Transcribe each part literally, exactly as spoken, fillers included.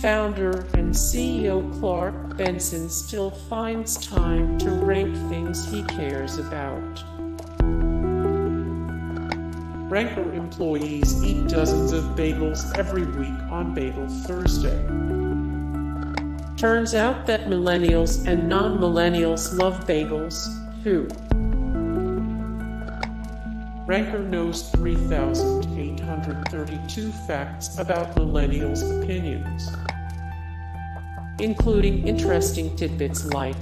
founder and C E O Clark Benson still finds time to rank things he cares about. Ranker employees eat dozens of bagels every week on Bagel Thursday. Turns out that millennials and non-millennials love bagels, too. Ranker knows three thousand eight hundred thirty-two facts about millennials' opinions, including interesting tidbits like,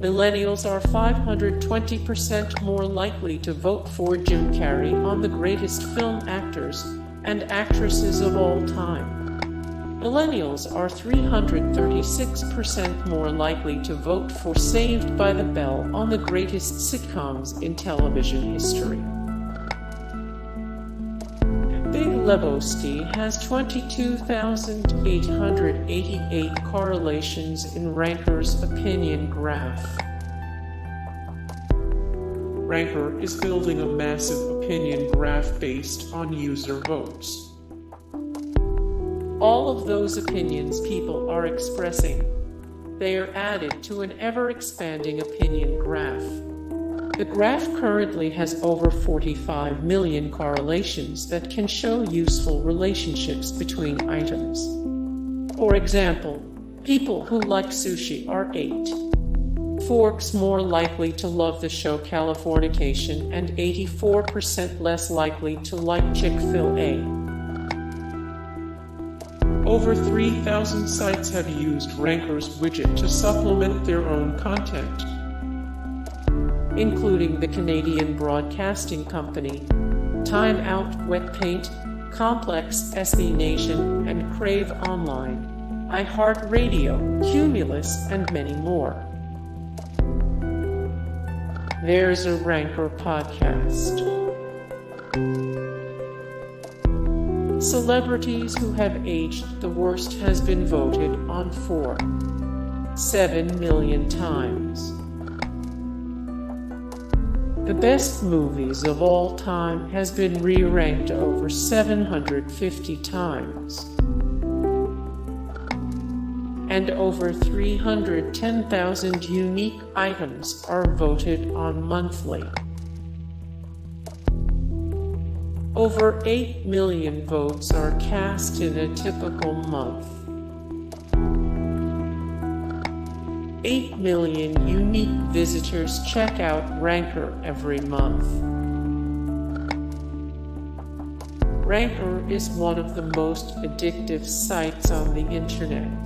millennials are five hundred twenty percent more likely to vote for Jim Carrey on the greatest film actors and actresses of all time. Millennials are three hundred thirty-six percent more likely to vote for Saved by the Bell on the greatest sitcoms in television history. The Big Lebowski has twenty-two thousand eight hundred eighty-eight correlations in Ranker's opinion graph. Ranker is building a massive opinion graph based on user votes. All of those opinions people are expressing, they are added to an ever-expanding opinion graph. The graph currently has over forty-five million correlations that can show useful relationships between items. For example, people who like sushi are eight point four times more likely to love the show Californication and eighty-four percent less likely to like Chick-fil-A. Over three thousand sites have used Ranker's widget to supplement their own content, including the Canadian Broadcasting Company, Time Out, Wet Paint, Complex, S B Nation, and Crave Online, iHeart Radio, Cumulus, and many more. There's a Ranker podcast. Celebrities who have aged the worst has been voted on for seven million times. The best movies of all time has been re-ranked over seven hundred fifty times, and over three hundred ten thousand unique items are voted on monthly. Over eight million votes are cast in a typical month. eight million unique visitors check out Ranker every month. Ranker is one of the most addictive sites on the internet.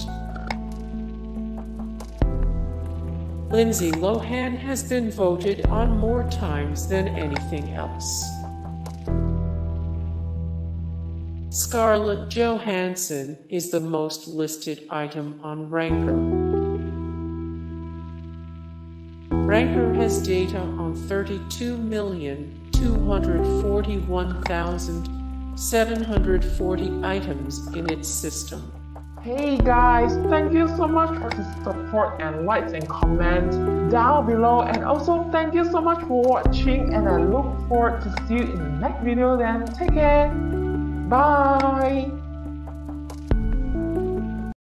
Lindsay Lohan has been voted on more times than anything else. Scarlett Johansson is the most listed item on Ranker. Ranker has data on thirty-two million two hundred forty-one thousand seven hundred forty items in its system. Hey guys, thank you so much for the support and likes and comments down below, and also thank you so much for watching, and I look forward to see you in the next video. Then take care, bye.